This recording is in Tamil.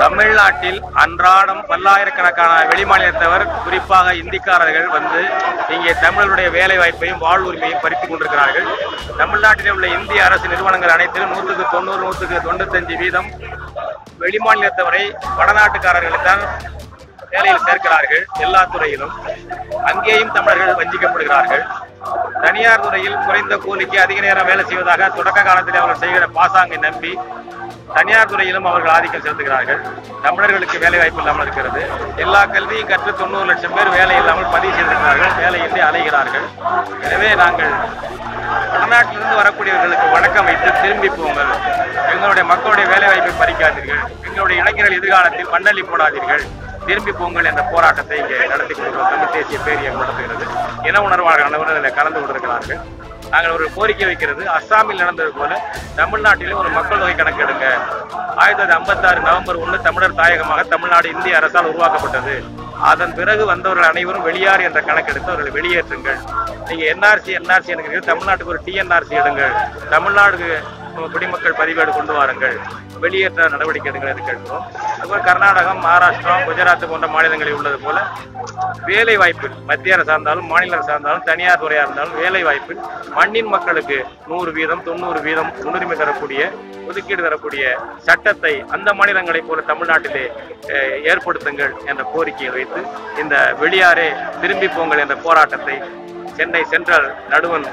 தமிழ்நாட்டில் அன்றாடம் பல்லாயிரக்கணக்கான வெளிமாநிலத்தவர், குறிப்பாக இந்திக்காரர்கள் வந்து இங்கே தமிழருடைய வேலை வாய்ப்பையும் வாழ்வுரிமையும் பறித்துக் கொண்டிருக்கிறார்கள். தமிழ்நாட்டில் உள்ள இந்திய அரசு நிறுவனங்கள் அனைத்திலும் 100க்கு 95% வெளிமாநிலத்தவரை வடநாட்டுக்காரர்களைத்தான் வேலையில் சேர்க்கிறார்கள். எல்லா துறையிலும் அங்கேயும் தமிழர்கள் வஞ்சிக்கப்படுகிறார்கள். தனியார் துறையில் குறைந்த கூலிக்கு அதிக நேரம் வேலை செய்வதாக தொடக்க காலத்தில் அவர்கள் செய்கிற பாசாங்கை நம்பி தனியார் துறையிலும் அவர்கள் ஆதிக்கம் செலுத்துகிறார்கள். தமிழர்களுக்கு வேலை வாய்ப்பு இல்லாமல் இருக்கிறது. எல்லா கல்வியும் கற்று 90 லட்சம் பேர் வேலை இல்லாமல் பதிவு செய்திருக்கிறார்கள், வேலையின்றி அலைகிறார்கள். எனவே நாங்கள் தமிழ்நாட்டிலிருந்து வரக்கூடியவர்களுக்கு வணக்கம் வைத்து திரும்பி போங்கள். எங்களுடைய மக்களுடைய வேலை வாய்ப்பை பறிக்காதீர்கள், எங்களுடைய இளைஞர்கள் எதிர்காலத்தில் மண்ணள்ளி போடாதீர்கள், திரும்பி போங்கள் என்ற போராட்டத்தை இங்கே நடத்தி கொண்டிருக்கிறோம். தமிழ் தேசிய பேரியம் நடத்துகிறது. இன உணர்வாளர்கள் கலந்து கொண்டிருக்கிறார்கள். நாங்கள் ஒரு கோரிக்கை வைக்கிறது, அஸ்ஸாமில் நடந்தது போல தமிழ்நாட்டிலும் ஒரு மக்கள் தொகை கணக்கெடுங்க. 1956 நவம்பர் 1 தமிழர் தாயகமாக தமிழ்நாடு இந்திய அரசால் உருவாக்கப்பட்டது. அதன் பிறகு வந்தவர்கள் அனைவரும் வெளியார் என்ற கணக்கெடுத்து அவர்களை வெளியேற்றுங்கள். நீங்கள் என்ஆர்சி எடுக்கிறீர்கள், தமிழ்நாட்டுக்கு ஒரு டிஎன்ஆர்சி எடுங்கள், தமிழ்நாடு குடிமக்கள் பதிவேடு கொண்டு வாருங்கள், வெளியேற்ற நடவடிக்கை எடுங்கள் என்று கேட்கிறோம். அதுபோல் கர்நாடகம், மகாராஷ்டிரா, குஜராத் போன்ற மாநிலங்களில் உள்ளது போல வேலை வாய்ப்பில் மத்திய அரசாக இருந்தாலும் மாநில அரசாக இருந்தாலும் தனியார் துறையாக இருந்தாலும் வேலை வாய்ப்பில் மண்ணின் மக்களுக்கு 100% 90% முன்னுரிமை தரக்கூடிய ஒதுக்கீடு தரக்கூடிய சட்டத்தை அந்த மாநிலங்களைப் போல தமிழ்நாட்டிலே ஏற்படுத்துங்கள் என்ற கோரிக்கையை வைத்து இந்த வெளியாரே திரும்பி போங்கள் என்ற போராட்டத்தை சென்னை சென்ட்ரல் நடுவன்